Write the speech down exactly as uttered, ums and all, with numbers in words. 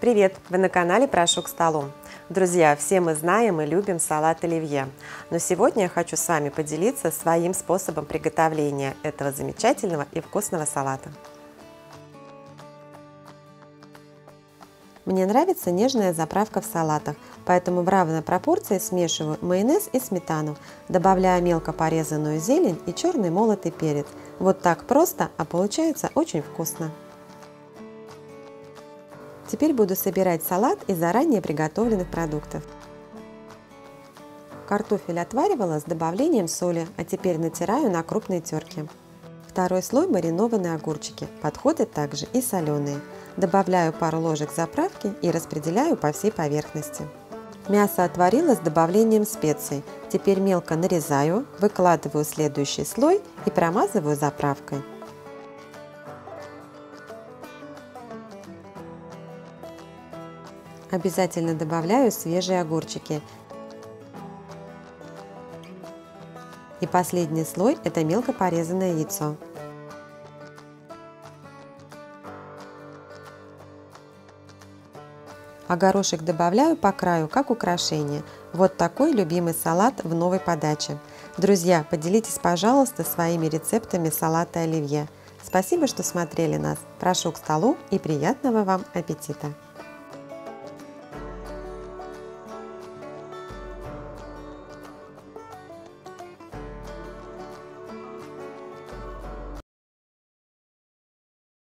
Привет! Вы на канале «Прошу к столу». Друзья, все мы знаем и любим салат оливье, но сегодня я хочу с вами поделиться своим способом приготовления этого замечательного и вкусного салата. Мне нравится нежная заправка в салатах, поэтому в равной пропорции смешиваю майонез и сметану, добавляя мелко порезанную зелень и черный молотый перец. Вот так просто, а получается очень вкусно. Теперь буду собирать салат из заранее приготовленных продуктов. Картофель отваривала с добавлением соли, а теперь натираю на крупной терке. Второй слой маринованные огурчики, подходят также и соленые. Добавляю пару ложек заправки и распределяю по всей поверхности. Мясо отварила с добавлением специй. Теперь мелко нарезаю, выкладываю следующий слой и промазываю заправкой. Обязательно добавляю свежие огурчики. И последний слой – это мелко порезанное яйцо. А горошек добавляю по краю, как украшение. Вот такой любимый салат в новой подаче. Друзья, поделитесь, пожалуйста, своими рецептами салата оливье. Спасибо, что смотрели нас. Прошу к столу и приятного вам аппетита!